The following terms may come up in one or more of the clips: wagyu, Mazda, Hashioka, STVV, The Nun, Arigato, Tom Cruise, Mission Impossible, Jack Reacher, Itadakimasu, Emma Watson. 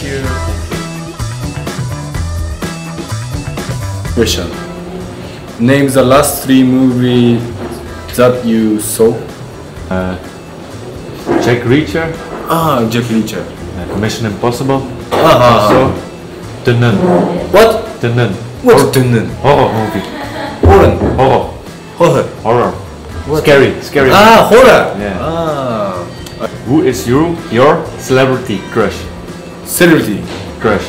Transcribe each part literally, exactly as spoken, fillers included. Thank you. Question. Name the last three movies that you saw. Uh, Jack Reacher. Ah, Jack Reacher. Uh, Mission Impossible. Ah. So, The Nun. What? The Nun. What? The Nun. Horror movie. Horror. Horror. Horror. Horror. What? Scary. Scary. Ah, movie. Horror. Yeah. Ah. Who is you? Your celebrity crush? Celebrity crush.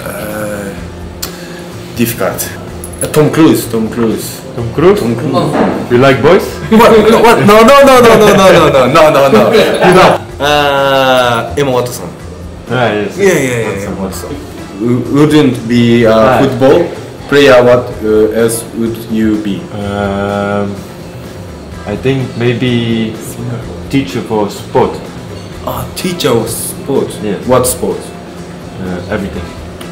Uh, difficult. Uh, Tom Cruise. Tom Cruise. Tom Cruise. Tom Cruise. Oh. You like boys? What? No, what? No! No! No! No! No! No! No! No! No! No! You know. Uh, Emma Watson. Ah, yes. Yeah, yeah, yeah. Watson, yeah. Watson. Wouldn't be a uh, football player. What uh, else would you be? Um, I think maybe teacher for sport. Ah, teacher of sport. Yes. What sport? Uh, everything.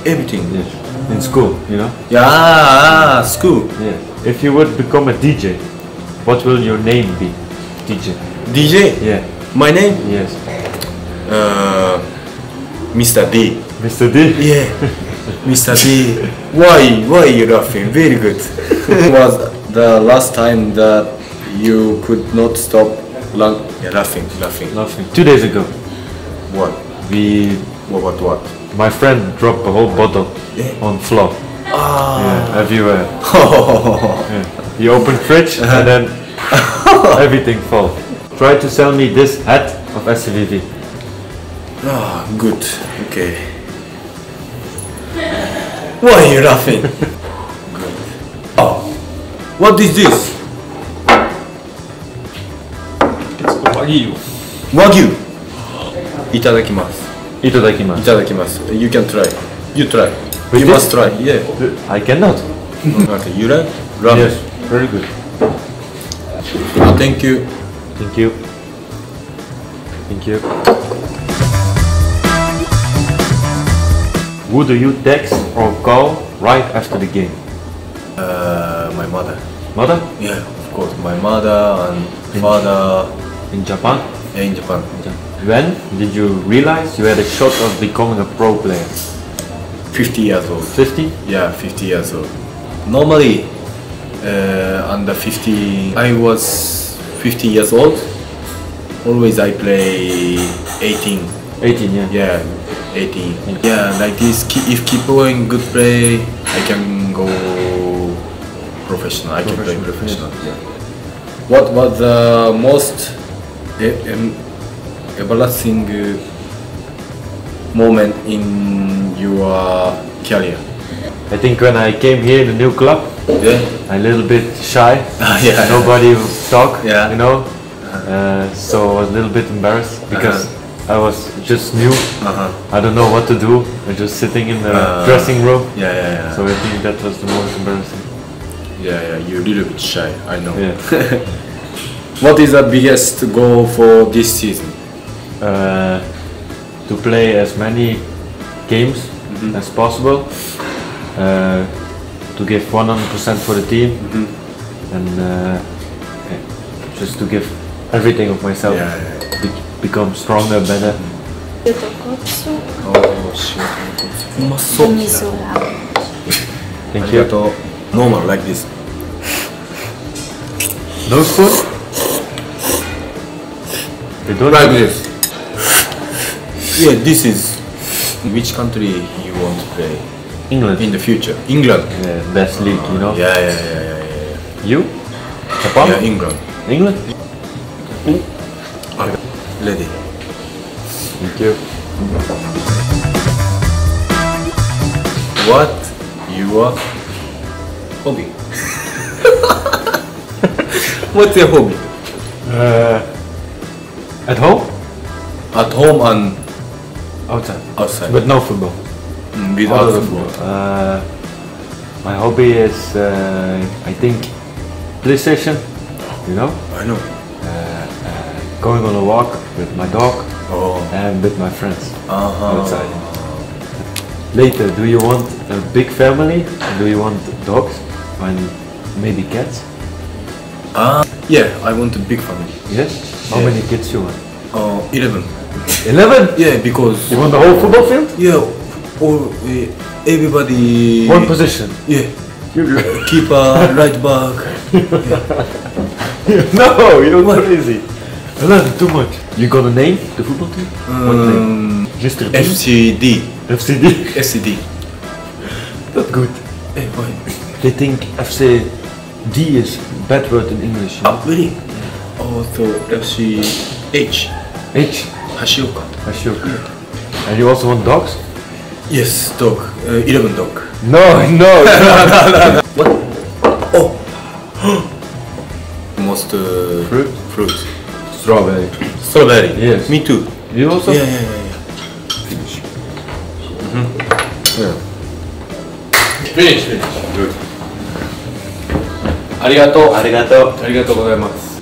Everything. Yes. In school, you know. Yeah. Ah, school. Yes. If you would become a D J, what will your name be? D J. D J. Yeah. My name? Yes. Uh, Mister D. Mister D. Yeah. Mister D. Why? Why are you laughing? Very good. It was the last time that you could not stop la yeah, laughing, laughing, laughing. Two days ago. What? We. What? What? What? My friend dropped a whole bottle yeah. on floor. Ah. Yeah, everywhere. Yeah. You open fridge uh -huh. and then everything fall. Try to sell me this hat of S T V V. Ah, oh, good. Okay. Why are you laughing? Good. Oh, what is this? Wagyu. Wagyu. Itadakimasu. Itadakimasu. Itadakimasu. You can try. You try. With you this? Must try. Yeah. I cannot. Okay. You like? Ramen. Yes. Very good. Oh, thank you. Thank you. Thank you. Who do you text or call right after the game? Uh, my mother. Mother? Yeah. Of course. My mother and father. In Japan? Yeah, in Japan. When did you realize you had a shot of becoming a pro player? fifty years old. fifty? Yeah, fifty years old. Normally, uh, under fifteen, I was fifty years old. Always I play eighteen. eighteen, yeah. Yeah, eighteen. Yeah, yeah, like this, if keep going good play, I can go professional. I can play professional. Yeah. What was the most everlasting moment in your career? I think when I came here, the new club, yeah, a little bit shy. Yeah, nobody yeah. would talk. Yeah, you know, uh, so I was a little bit embarrassed because uh-huh. I was just new. Uh-huh. I don't know what to do. I'm just sitting in the uh, dressing room. Yeah, yeah, yeah. So I think that was the most embarrassing. Yeah, yeah. You're a little bit shy. I know. Yeah. What is the biggest goal for this season? Uh, to play as many games mm-hmm. as possible, uh, to give one hundred percent for the team, mm-hmm. and uh, just to give everything of myself, yeah, yeah. Be become stronger, better. Thank you. Normal like this. No food? Like this. Yeah, this is which country you want to play? England. In the future. England. Yeah, best league, uh, you know? Yeah, yeah, yeah, yeah, yeah. You? Japan? Yeah, England. England? Okay. Ready. Thank you. What your hobby? What's your hobby? Uh, At home? At home and outside. Outside. But no football. Mm, without football. football. Uh, my hobby is, uh, I think, PlayStation. You know? I know. Uh, uh, going on a walk with my dog oh. and with my friends uh-huh. outside. Later, do you want a big family? Do you want dogs and maybe cats? Ah. Uh, yeah, I want a big family. Yes? How yeah. many kids you want? Uh, eleven. eleven? Yeah, because... You want the whole football field? Yeah, all, uh, everybody... One position? Yeah. Keeper, right back. Yeah. No, you're what? Crazy. eleven, too much. You got a name, the football team? Um, Just a F C D. F C D? F C D. Not good. Hey, why? They think F C D is a bad word in English. You know? Oh, really? Also F C H. H? Hashioka. Hashioka. Yeah. And you also want dogs? Yes, dog. Uh, eleven dog. No, no, no, no, no, no. What? Oh! Most... Uh, fruit? Fruit. Strawberry. Strawberry, yes. Me too. You also? Yeah, yeah, yeah. Finish. Mm-hmm. Yeah. Finish, finish. Good. Arigato. Arigato. Arigato gozaimasu.